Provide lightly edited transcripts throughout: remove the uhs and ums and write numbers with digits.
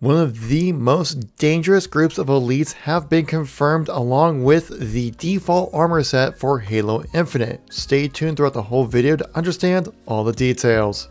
One of the most dangerous groups of elites have been confirmed along with the default armor set for Halo Infinite. Stay tuned throughout the whole video to understand all the details.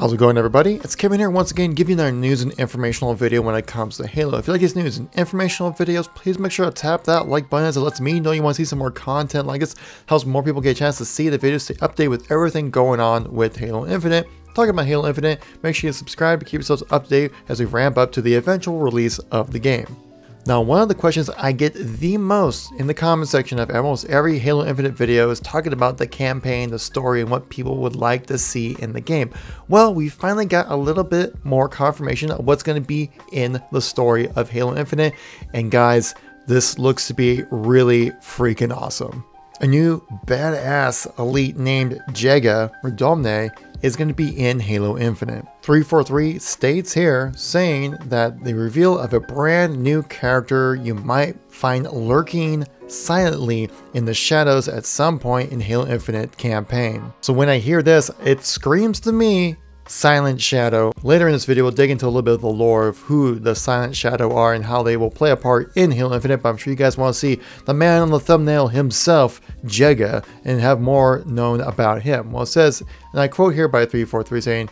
How's it going, everybody? It's Kevin here once again, giving you another news and informational video when it comes to Halo. If you like these news and informational videos, please make sure to tap that like button as it lets me know you want to see some more content like this. Helps more people get a chance to see the videos, stay updated with everything going on with Halo Infinite. Talking about Halo Infinite, make sure you subscribe to keep yourselves updated as we ramp up to the eventual release of the game. Now, one of the questions I get the most in the comment section of almost every Halo Infinite video is talking about the campaign, the story, and what people would like to see in the game. Well, we finally got a little bit more confirmation of what's going to be in the story of Halo Infinite, and guys, this looks to be really freaking awesome. A new badass elite named Jega 'Rdomnai is going to be in Halo Infinite. 343 states here saying that the reveal of a brand new character you might find lurking silently in the shadows at some point in Halo Infinite campaign. So when I hear this, it screams to me Silent Shadow. Later in this video, we'll dig into a little bit of the lore of who the Silent Shadow are and how they will play a part in Halo Infinite, but I'm sure you guys want to see the man on the thumbnail himself, Jega, and have more known about him. Well, it says, and I quote here by 343 saying,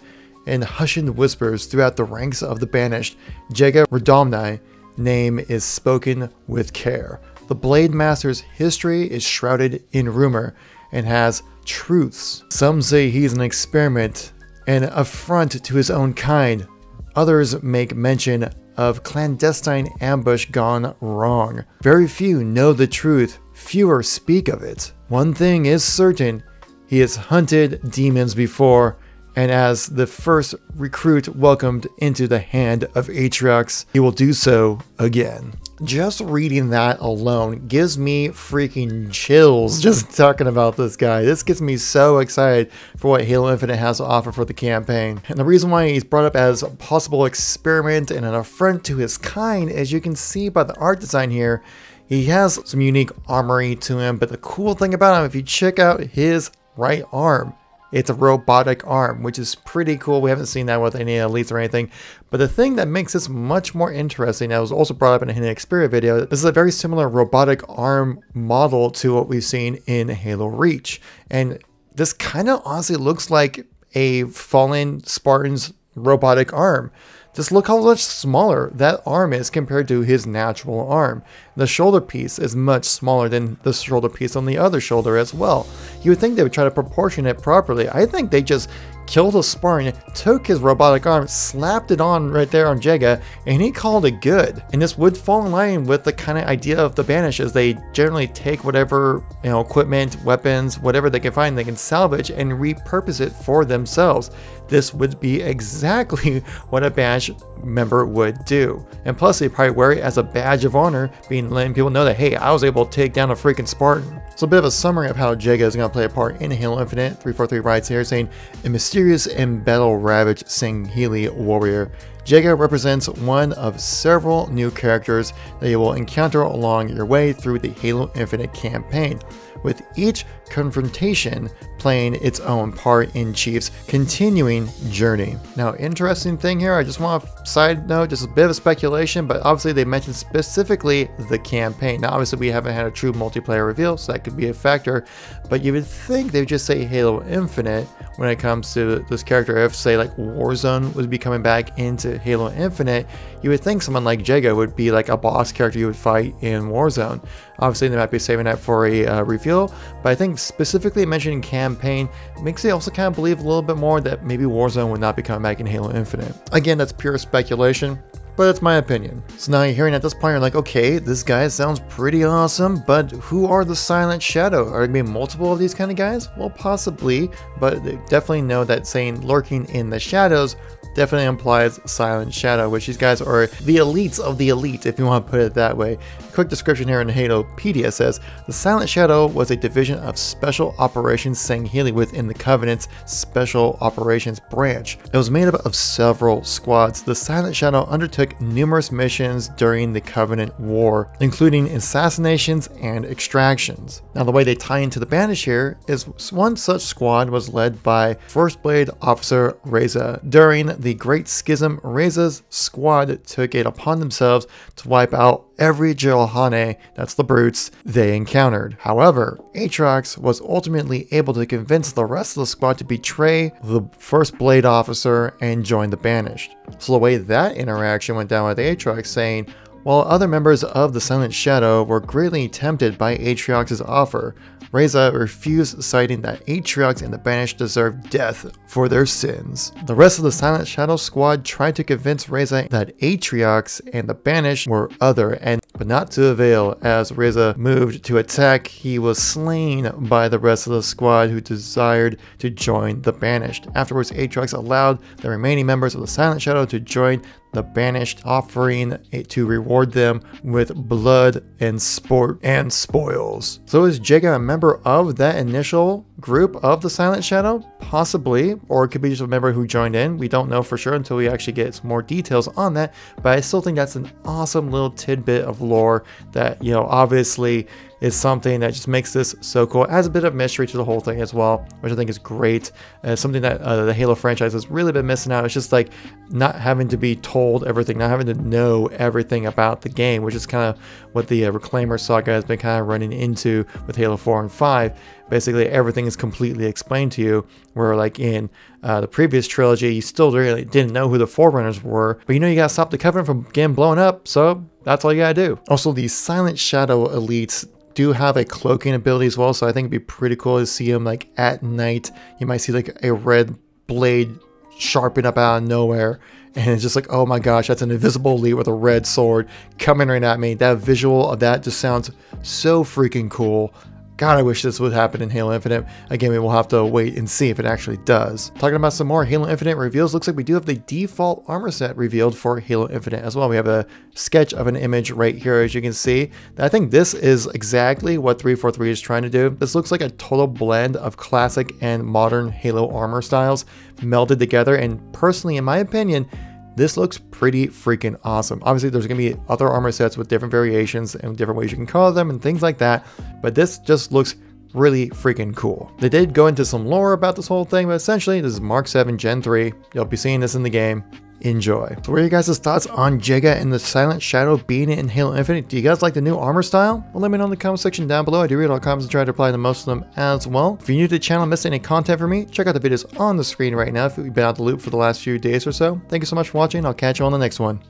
"In hushed whispers throughout the ranks of the Banished, Jega 'Rdomnai name is spoken with care. The Blade Master's history is shrouded in rumor and has truths. Some say he's an experiment, an affront to his own kind. Others make mention of clandestine ambush gone wrong. Very few know the truth, fewer speak of it. One thing is certain, he has hunted demons before, and as the first recruit welcomed into the hand of Atriox, he will do so again." Just reading that alone gives me freaking chills just talking about this guy. This gets me so excited for what Halo Infinite has to offer for the campaign. And the reason why he's brought up as a possible experiment and an affront to his kind, as you can see by the art design here, he has some unique armory to him. But the cool thing about him, if you check out his right arm, it's a robotic arm, which is pretty cool. We haven't seen that with any elites or anything. But the thing that makes this much more interesting, that was also brought up in a Hidden Xperia video, this is a very similar robotic arm model to what we've seen in Halo Reach. And this kind of honestly looks like a fallen Spartan's robotic arm. Just look how much smaller that arm is compared to his natural arm. The shoulder piece is much smaller than the shoulder piece on the other shoulder as well. You would think they would try to proportion it properly. I think they just killed a Spartan, took his robotic arm, slapped it on right there on Jega, and he called it good. And this would fall in line with the kind of idea of the Banished, as they generally take whatever, you know, equipment, weapons, whatever they can find, they can salvage and repurpose it for themselves. This would be exactly what a Banished member would do. And plus, they probably wear it as a badge of honor, being letting people know that, hey, I was able to take down a freaking Spartan. So a bit of a summary of how Jega is going to play a part in Halo Infinite. 343 writes here saying, "A mysterious and battle-ravaged Sangheili warrior, Jega represents one of several new characters that you will encounter along your way through the Halo Infinite campaign, with each confrontation playing its own part in Chief's continuing journey." Now, interesting thing here, I just want a side note, just a bit of speculation, but obviously they mentioned specifically the campaign. Now, obviously we haven't had a true multiplayer reveal, so that could be a factor, but you would think they would just say Halo Infinite when it comes to this character. If, say, like Warzone would be coming back into Halo Infinite, you would think someone like Jega would be like a boss character you would fight in Warzone. Obviously, they might be saving that for a reveal, but I think specifically mentioning campaign makes me also kind of believe a little bit more that maybe Warzone would not be coming back in Halo Infinite. Again, that's pure speculation, but that's my opinion. So now you're hearing at this point, you're like, okay, this guy sounds pretty awesome, but who are the Silent Shadow? Are there going to be multiple of these kind of guys? Well, possibly, but they definitely know that saying lurking in the shadows definitely implies Silent Shadow, which these guys are the elites of the elite, if you want to put it that way. A quick description here in Halopedia says, "The Silent Shadow was a division of Special Operations Sangheili within the Covenant's Special Operations branch. It was made up of several squads. The Silent Shadow undertook undertook numerous missions during the Covenant War, including assassinations and extractions. Now, the way they tie into the Banished here is one such squad was led by First Blade Officer Reza. During the Great Schism, Reza's squad took it upon themselves to wipe out every Jiralhanae, that's the brutes, they encountered. However, Atriox was ultimately able to convince the rest of the squad to betray the First Blade Officer and join the Banished. So the way that interaction went down with Atriox saying, while other members of the Silent Shadow were greatly tempted by Atriox's offer, Reza refused, citing that Atriox and the Banished deserved death for their sins. The rest of the Silent Shadow squad tried to convince Reza that Atriox and the Banished were other, but not to avail. As Reza moved to attack, he was slain by the rest of the squad who desired to join the Banished. Afterwards, Atriox allowed the remaining members of the Silent Shadow to join the Banished, offering to reward them with blood and sport and spoils. So is Jega a member of that initial group of the Silent Shadow? Possibly, or it could be just a member who joined in. We don't know for sure until we actually get some more details on that, but I still think that's an awesome little tidbit of lore that, you know, obviously is something that just makes this so cool. It adds a bit of mystery to the whole thing as well, which I think is great. Something that the Halo franchise has really been missing out. It's just like not having to be told everything, not having to know everything about the game, which is kind of what the Reclaimer saga has been kind of running into with Halo 4 and 5. Basically, everything is completely explained to you, where like in the previous trilogy, you still really didn't know who the Forerunners were, but you know you gotta stop the Covenant from getting blown up, so that's all you gotta do. Also, the Silent Shadow Elites do have a cloaking ability as well, so I think it'd be pretty cool to see them like at night. You might see like a red blade sharpen up out of nowhere, and it's just like, oh my gosh, that's an invisible elite with a red sword coming right at me. That visual of that just sounds so freaking cool. God, I wish this would happen in Halo Infinite. Again, we will have to wait and see if it actually does. Talking about some more Halo Infinite reveals, looks like we do have the default armor set revealed for Halo Infinite as well. We have a sketch of an image right here, as you can see. I think this is exactly what 343 is trying to do. This looks like a total blend of classic and modern Halo armor styles melded together, and personally, in my opinion, this looks pretty freaking awesome. Obviously, there's gonna be other armor sets with different variations and different ways you can color them and things like that, but this just looks really freaking cool. They did go into some lore about this whole thing, but essentially, this is Mark VII Gen 3. You'll be seeing this in the game. Enjoy. So what are you guys' thoughts on Jega and the Silent Shadow being in Halo Infinite? Do you guys like the new armor style? Well, let me know in the comment section down below. I do read all comments and try to reply to most of them as well. If you're new to the channel and missed any content from me, check out the videos on the screen right now if you've been out of the loop for the last few days or so. Thank you so much for watching. I'll catch you on the next one.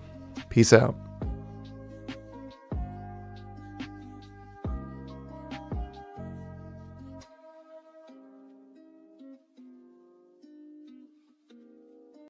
Peace out.